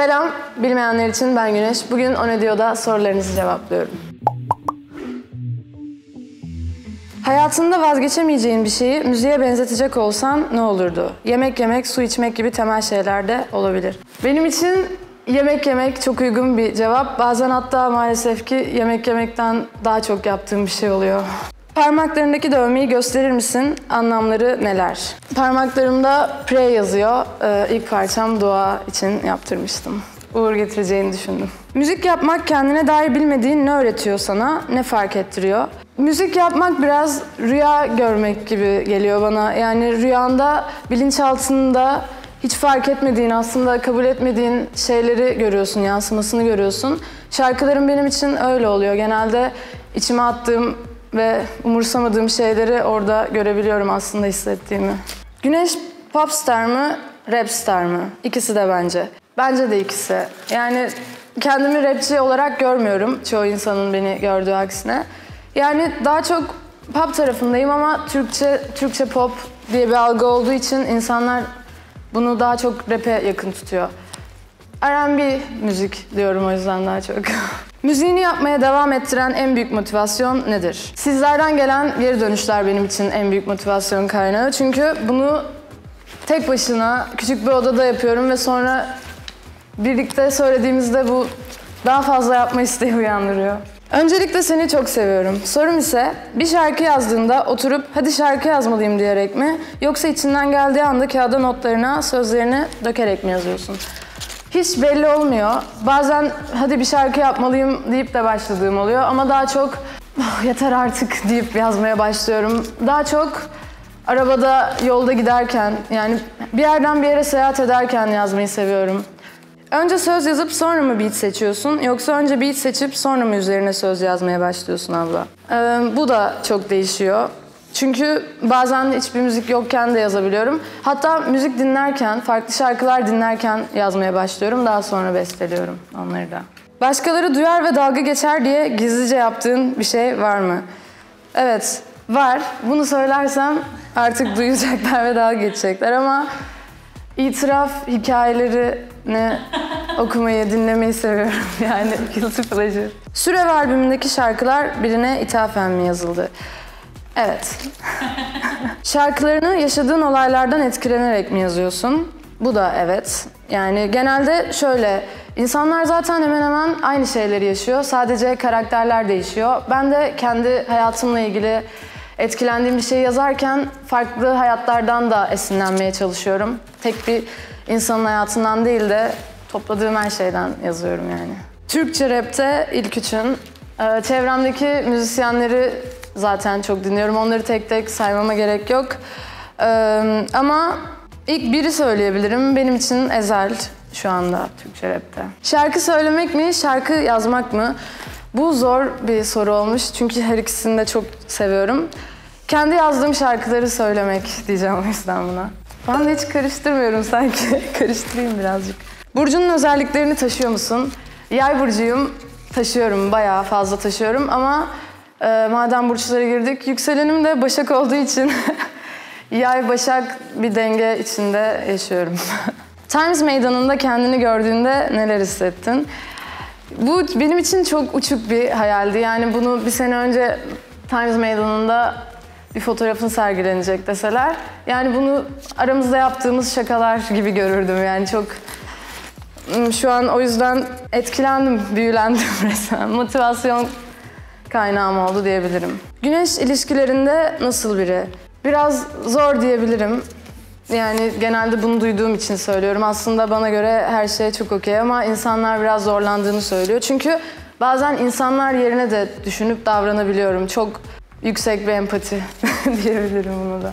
Selam, bilmeyenler için ben Güneş. Bugün Onedio'da sorularınızı cevaplıyorum. Hayatında vazgeçemeyeceğin bir şeyi müziğe benzetecek olsan ne olurdu? Yemek yemek, su içmek gibi temel şeyler de olabilir. Benim için yemek yemek çok uygun bir cevap. Bazen hatta maalesef ki yemek yemekten daha çok yaptığım bir şey oluyor. Parmaklarındaki dövmeyi gösterir misin? Anlamları neler? Parmaklarımda "pray" yazıyor. İlk parçam Dua için yaptırmıştım. Uğur getireceğini düşündüm. Müzik yapmak kendine dair bilmediğin ne öğretiyor sana? Ne fark ettiriyor? Müzik yapmak biraz rüya görmek gibi geliyor bana. Yani rüyanda, bilinçaltında hiç fark etmediğin, aslında kabul etmediğin şeyleri görüyorsun, yansımasını görüyorsun. Şarkılarım benim için öyle oluyor. Genelde içime attığım ve umursamadığım şeyleri orada görebiliyorum aslında, hissettiğimi. Güneş popstar mı, rapstar mı? İkisi de bence. Bence de ikisi. Yani kendimi rapçi olarak görmüyorum, çoğu insanın beni gördüğü aksine. Yani daha çok pop tarafındayım ama Türkçe pop diye bir algı olduğu için insanlar bunu daha çok rap'e yakın tutuyor. R&B müzik diyorum o yüzden daha çok. Müziğini yapmaya devam ettiren en büyük motivasyon nedir? Sizlerden gelen geri dönüşler benim için en büyük motivasyon kaynağı. Çünkü bunu tek başına küçük bir odada yapıyorum ve sonra birlikte söylediğimizde bu daha fazla yapma isteği uyandırıyor. Öncelikle seni çok seviyorum. Sorum ise bir şarkı yazdığında oturup "hadi şarkı yazmalıyım" diyerek mi? Yoksa içinden geldiği anda kağıda notlarına, sözlerini dökerek mi yazıyorsun? Hiç belli olmuyor. Bazen "hadi bir şarkı yapmalıyım" deyip de başladığım oluyor ama daha çok "oh, yeter artık" deyip yazmaya başlıyorum. Daha çok arabada, yolda giderken, yani bir yerden bir yere seyahat ederken yazmayı seviyorum. Önce söz yazıp sonra mı beat seçiyorsun, yoksa önce beat seçip sonra mı üzerine söz yazmaya başlıyorsun abla? Bu da çok değişiyor. Çünkü bazen hiçbir müzik yokken de yazabiliyorum. Hatta müzik dinlerken, farklı şarkılar dinlerken yazmaya başlıyorum. Daha sonra besteliyorum onları da. Başkaları duyar ve dalga geçer diye gizlice yaptığın bir şey var mı? Evet, var. Bunu söylersem artık duyacaklar ve dalga geçecekler ama itiraf hikayelerini okumayı, dinlemeyi seviyorum. Yani guilty pleasure. Sürev albümündeki şarkılar birine ithafen mi yazıldı? Evet. Şarkılarını yaşadığın olaylardan etkilenerek mi yazıyorsun? Bu da evet. Yani genelde şöyle, insanlar zaten hemen hemen aynı şeyleri yaşıyor. Sadece karakterler değişiyor. Ben de kendi hayatımla ilgili etkilendiğim bir şey yazarken farklı hayatlardan da esinlenmeye çalışıyorum. Tek bir insanın hayatından değil de topladığım her şeyden yazıyorum yani. Türkçe rapte ilk üçün. Çevremdeki müzisyenleri zaten çok dinliyorum. Onları tek tek saymama gerek yok. Ama ilk biri söyleyebilirim. Benim için Ezel şu anda Türkçe rapte. Şarkı söylemek mi, şarkı yazmak mı? Bu zor bir soru olmuş. Çünkü her ikisini de çok seviyorum. Kendi yazdığım şarkıları söylemek diyeceğim o yüzden buna. Ben de hiç karıştırmıyorum sanki. Karıştırayım birazcık. Burcunun özelliklerini taşıyor musun? Yay burcuyum. Taşıyorum, bayağı fazla taşıyorum ama madem burçlara girdik, yükselenim de Başak olduğu için Yay Başak bir denge içinde yaşıyorum. Times Meydanı'nda kendini gördüğünde neler hissettin? Bu benim için çok uçuk bir hayaldi. Yani bunu bir sene önce Times Meydanı'nda bir fotoğrafın sergilenecek deseler, yani bunu aramızda yaptığımız şakalar gibi görürdüm. Yani çok... Şu an o yüzden etkilendim, büyülendim resmen. Motivasyon kaynağım oldu diyebilirim. Güneş ilişkilerinde nasıl biri? Biraz zor diyebilirim. Yani genelde bunu duyduğum için söylüyorum. Aslında bana göre her şey çok okey ama insanlar biraz zorlandığını söylüyor. Çünkü bazen insanlar yerine de düşünüp davranabiliyorum. Çok yüksek bir empati diyebilirim bunu da.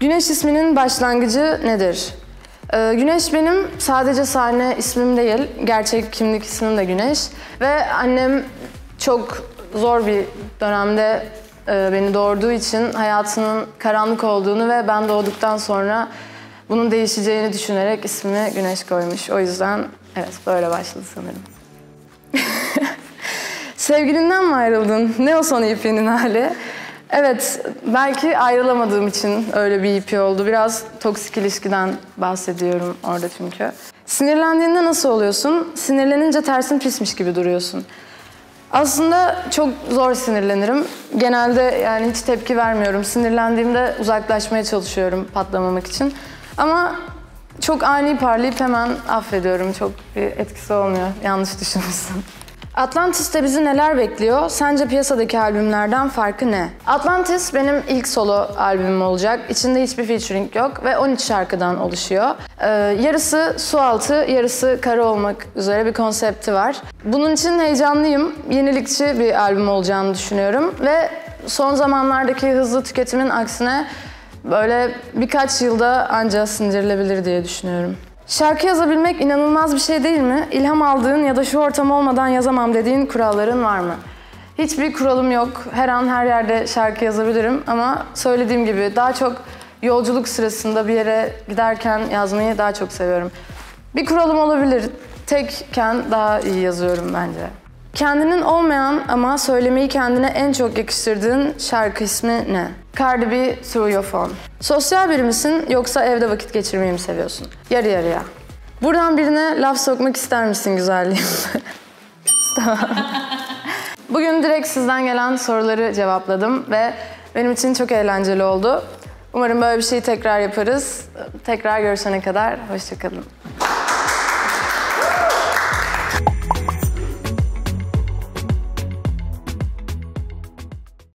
Güneş isminin başlangıcı nedir? Güneş benim sadece sahne ismim değil, gerçek kimlik ismim de Güneş. Ve annem çok zor bir dönemde beni doğurduğu için hayatının karanlık olduğunu ve ben doğduktan sonra bunun değişeceğini düşünerek ismini Güneş koymuş. O yüzden evet, böyle başladı sanırım. Sevgilinden mi ayrıldın? Ne o son EP'nin hali? Evet, belki ayrılamadığım için öyle bir EP oldu. Biraz toksik ilişkiden bahsediyorum orada çünkü. Sinirlendiğinde nasıl oluyorsun? Sinirlenince tersin pismiş gibi duruyorsun. Aslında çok zor sinirlenirim. Genelde yani hiç tepki vermiyorum. Sinirlendiğimde uzaklaşmaya çalışıyorum patlamamak için. Ama çok ani parlayıp hemen affediyorum. Çok bir etkisi olmuyor. Yanlış düşünmüşsün. Atlantis'te bizi neler bekliyor? Sence piyasadaki albümlerden farkı ne? Atlantis benim ilk solo albümüm olacak. İçinde hiçbir featuring yok ve 13 şarkıdan oluşuyor. Yarısı su altı, yarısı kara olmak üzere bir konsepti var. Bunun için heyecanlıyım. Yenilikçi bir albüm olacağını düşünüyorum. Ve son zamanlardaki hızlı tüketimin aksine böyle birkaç yılda ancak sindirilebilir diye düşünüyorum. Şarkı yazabilmek inanılmaz bir şey değil mi? İlham aldığın ya da şu ortam olmadan yazamam dediğin kuralların var mı? Hiçbir kuralım yok. Her an her yerde şarkı yazabilirim ama söylediğim gibi daha çok yolculuk sırasında bir yere giderken yazmayı daha çok seviyorum. Bir kuralım olabilir. Tekken daha iyi yazıyorum bence. Kendinin olmayan ama söylemeyi kendine en çok yakıştırdığın şarkı ismi ne? Cardi B, Through Your Phone. Sosyal biri misin yoksa evde vakit geçirmeyi mi seviyorsun? Yarı yarıya. Buradan birine laf sokmak ister misin güzelliğim? Tamam. Bugün direkt sizden gelen soruları cevapladım ve benim için çok eğlenceli oldu. Umarım böyle bir şeyi tekrar yaparız. Tekrar görüşene kadar hoşça kalın.